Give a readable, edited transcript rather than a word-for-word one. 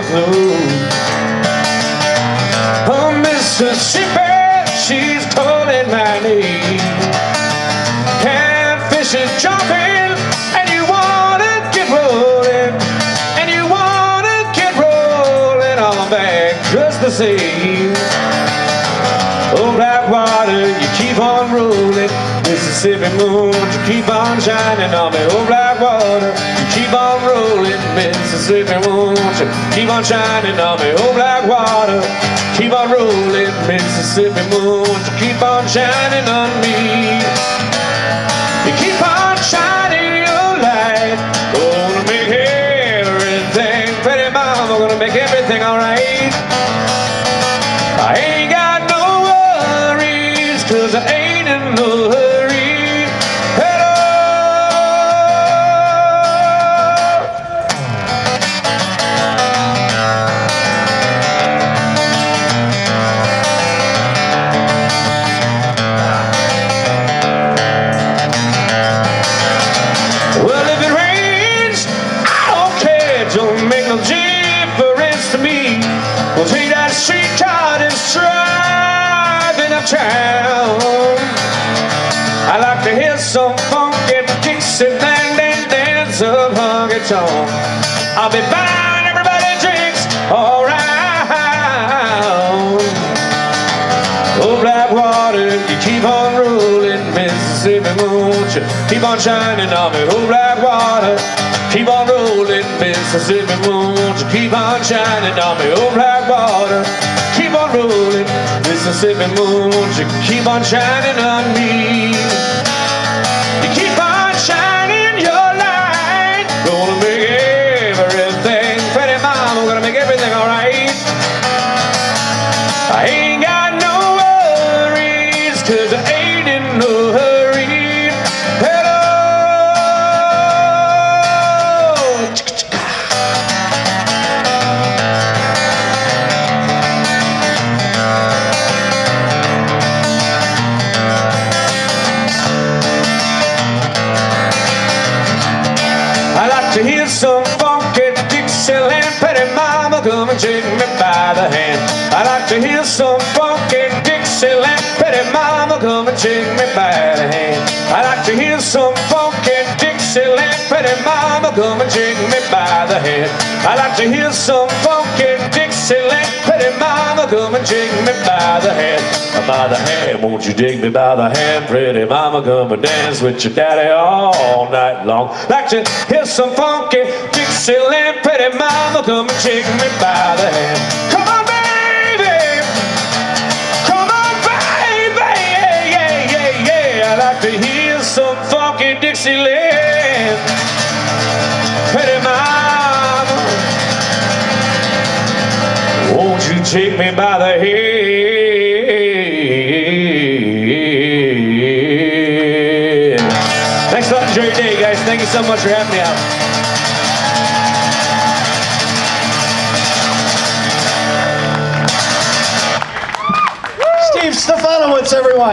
the blues. Oh, Mississippi, she's calling my name. Catfish is jumping, and you wanna get rolling, and you wanna get rolling on back just the same. Oh, black water, you keep on rolling. Mississippi moon, you keep on shining on me. Oh, black water, you keep on rolling. Mississippi moon, you keep on shining on me. Oh, black water, keep on rolling. Mississippi moon, you keep on shining on me. You keep on shining your light. Gonna make everything pretty, mama. Gonna make everything alright. I ain't got no worries, 'cause I ain't in no hurry. Don't make no difference to me. Well, see that streetcar is driving uptown. I like to hear some funky Dixie bang bang dance of honky tonk. I'll be buying everybody drinks all round. Oh, black water, you keep on rolling. Mississippi moon, you keep on shining on me. Oh, black water, keep on rolling, Mississippi moon, you keep on shining on me. Oh, black water, keep on rolling, Mississippi moon, you keep on shining on me. You keep on shining your light. Gonna make everything pretty, mama. Gonna make everything alright. I ain't got no worries, 'cause I ain't in no hurry. To hear some funky Dixieland, pretty mama, come and take me by the hand. I like to hear some funky Dixieland, pretty mama, come and take me by the hand. I like to hear some funky Dixieland, pretty mama, come and take me by the hand. I like to hear some funky Dixieland, pretty mama, come and take me by the hand. By the hand, won't you dig me by the hand, pretty mama, come and dance with your daddy all night long. Like to hear some funky Dixieland, pretty mama, come and shake me by the hand. Come on, baby, come on, baby, yeah, yeah, yeah, yeah. I like to hear some funky Dixieland, pretty mama, won't you take me by the hand. Enjoy your day, guys. Thank you so much for having me out. Steve Stefanowicz, everyone.